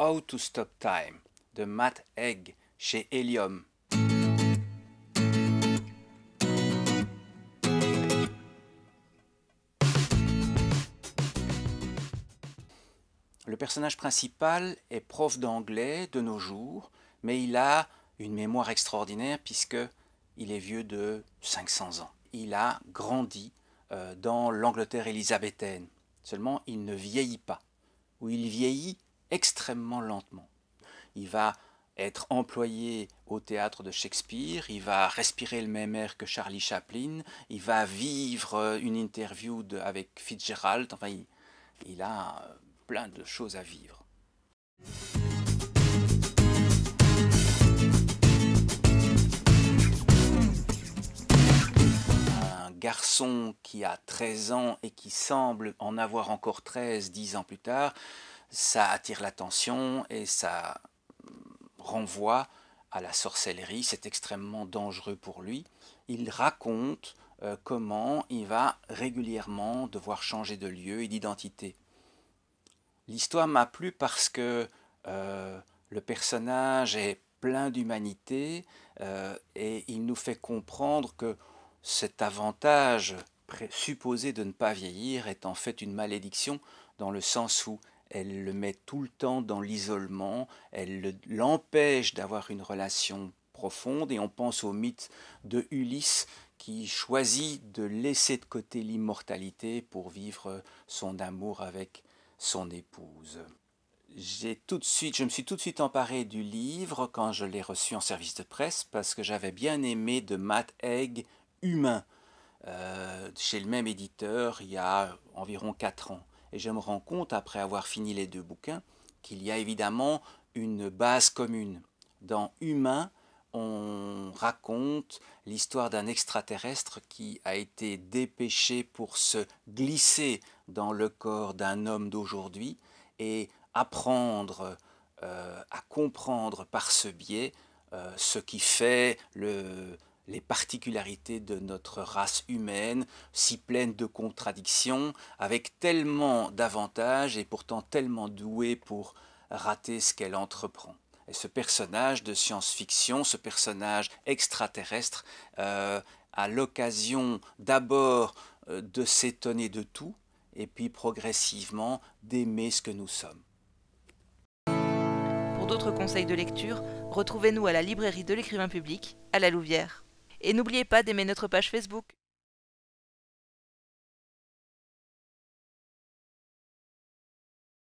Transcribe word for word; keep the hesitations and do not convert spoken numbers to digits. How to Stop Time de Matt Egg chez Helium. Le personnage principal est prof d'anglais de nos jours, mais il a une mémoire extraordinaire puisqu'il est vieux de cinq cents ans. Il a grandi euh, dans l'Angleterre élisabéthaine. Seulement, il ne vieillit pas, ou il vieillit extrêmement lentement. Il va être employé au théâtre de Shakespeare, il va respirer le même air que Charlie Chaplin, il va vivre une interview de, avec Fitzgerald, enfin, il, il a plein de choses à vivre. Garçon qui a treize ans et qui semble en avoir encore treize, dix ans plus tard, ça attire l'attention et ça renvoie à la sorcellerie, c'est extrêmement dangereux pour lui. Il raconte euh, comment il va régulièrement devoir changer de lieu et d'identité. L'histoire m'a plu parce que euh, le personnage est plein d'humanité euh, et il nous fait comprendre que cet avantage supposé de ne pas vieillir est en fait une malédiction dans le sens où elle le met tout le temps dans l'isolement, elle l'empêche d'avoir une relation profonde et on pense au mythe de Ulysse qui choisit de laisser de côté l'immortalité pour vivre son amour avec son épouse. J'ai tout de suite, je me suis tout de suite emparé du livre quand je l'ai reçu en service de presse parce que j'avais bien aimé de Matt Haig Humain, euh, chez le même éditeur il y a environ quatre ans. Et je me rends compte, après avoir fini les deux bouquins, qu'il y a évidemment une base commune. Dans Humain, on raconte l'histoire d'un extraterrestre qui a été dépêché pour se glisser dans le corps d'un homme d'aujourd'hui et apprendre euh, à comprendre par ce biais euh, ce qui fait le... les particularités de notre race humaine, si pleine de contradictions, avec tellement d'avantages et pourtant tellement douée pour rater ce qu'elle entreprend. Et ce personnage de science-fiction, ce personnage extraterrestre, euh, a l'occasion d'abord euh, de s'étonner de tout, et puis progressivement d'aimer ce que nous sommes. Pour d'autres conseils de lecture, retrouvez-nous à la Librairie de l'Écrivain Public, à La Louvière. Et n'oubliez pas d'aimer notre page Facebook.